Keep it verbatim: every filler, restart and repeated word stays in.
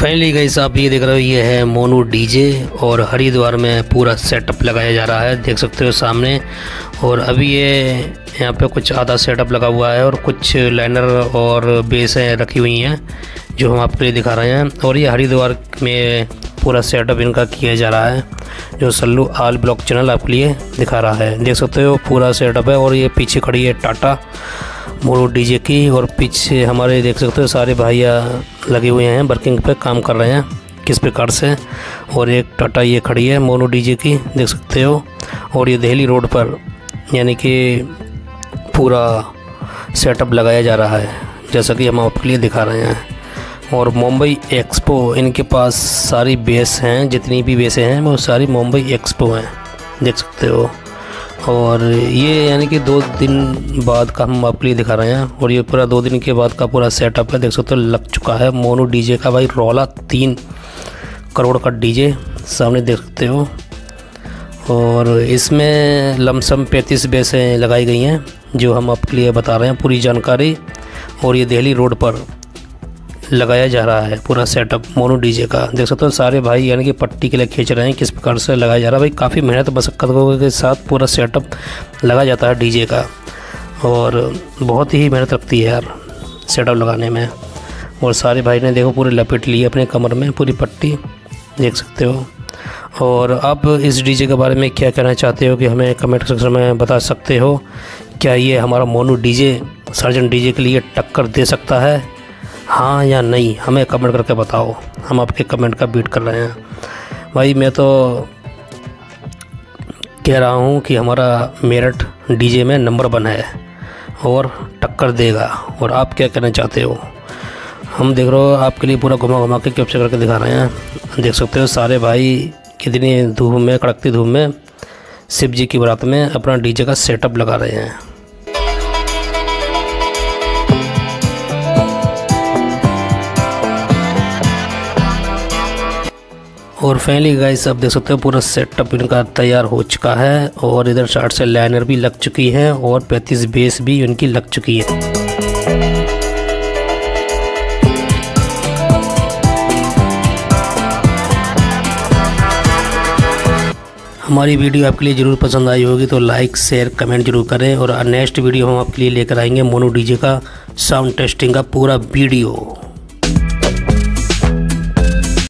Finally guys आप ये देख रहे हो, ये है मोनू डीजे और हरिद्वार में पूरा सेटअप लगाया जा रहा है, देख सकते हो सामने। और अभी ये यहाँ पे कुछ आधा सेटअप लगा हुआ है और कुछ लाइनर और बेसें रखी हुई हैं जो हम आपके लिए दिखा रहे हैं। और ये हरिद्वार में पूरा सेटअप इनका किया जा रहा है जो सल्लू आल ब्लॉक चैनल आपके लिए दिखा रहा है, देख सकते हो पूरा सेटअप है। और ये पीछे खड़ी है टाटा मोनू डीजे की, और पीछे हमारे देख सकते हो सारे भैया लगे हुए हैं वर्किंग पे, काम कर रहे हैं किस प्रकार से। और एक टाटा ये खड़ी है मोनू डीजे की, देख सकते हो। और ये दिल्ली रोड पर यानी कि पूरा सेटअप लगाया जा रहा है जैसा कि हम आपके लिए दिखा रहे हैं। और मुंबई एक्सपो, इनके पास सारी बेस हैं, जितनी भी बेसें हैं वो सारी मुंबई एक्सपो हैं, देख सकते हो। और ये यानी कि दो दिन बाद का हम आपके लिए दिखा रहे हैं। और ये पूरा दो दिन के बाद का पूरा सेटअप है, देख सकते हो लग चुका है मोनू डीजे का भाई रौला, तीन करोड़ का डीजे सामने देख सकते हो। और इसमें लमसम पैंतीस बेसें लगाई गई हैं जो हम आपके लिए बता रहे हैं पूरी जानकारी। और ये दिल्ली रोड पर लगाया जा रहा है पूरा सेटअप मोनू डीजे का, देख सकते हो सारे भाई यानी कि पट्टी के लिए खींच रहे हैं किस प्रकार से लगाया जा रहा है भाई। काफ़ी मेहनत मशक्क़त के साथ पूरा सेटअप लगा जाता है डीजे का, और बहुत ही मेहनत लगती है यार सेटअप लगाने में। और सारे भाई ने देखो पूरी लपेट ली अपने कमर में पूरी पट्टी, देख सकते हो। और आप इस डीजे के बारे में क्या कहना चाहते हो कि हमें कमेंट सेक्शन में बता सकते हो। क्या ये हमारा मोनू डीजे सर्जन डीजे के लिए टक्कर दे सकता है, हाँ या नहीं, हमें कमेंट करके बताओ। हम आपके कमेंट का वेट कर रहे हैं भाई। मैं तो कह रहा हूँ कि हमारा मेरठ डीजे में नंबर वन है और टक्कर देगा। और आप क्या कहना चाहते हो, हम देख रहे हो आपके लिए पूरा घुमा घुमा के कैप्चर करके दिखा रहे हैं, देख सकते हो सारे भाई कितनी धूप में, कड़कती धूप में शिव जी की बारात में अपना डीजे का सेटअप लगा रहे हैं। और फाइनली गाइस आप देख सकते हो पूरा सेटअप इनका तैयार हो चुका है। और इधर शार्ट से लाइनर भी लग चुकी है और पैंतीस बेस भी इनकी लग चुकी है। हमारी वीडियो आपके लिए ज़रूर पसंद आई होगी तो लाइक शेयर कमेंट जरूर करें। और नेक्स्ट वीडियो हम आपके लिए लेकर आएंगे मोनू डीजे का साउंड टेस्टिंग का पूरा वीडियो।